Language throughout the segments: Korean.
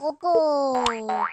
Coco. Coco.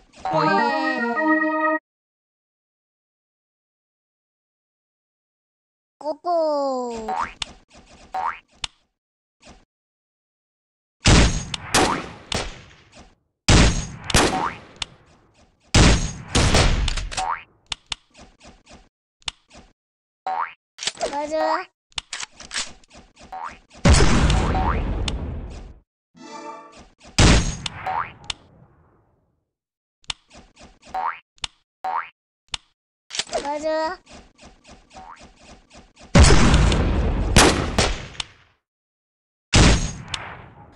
Bye. Go. 맞아. 맞아.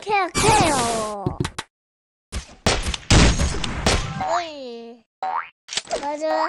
케어케어. 오이. 맞아.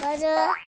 맞아. 맞아.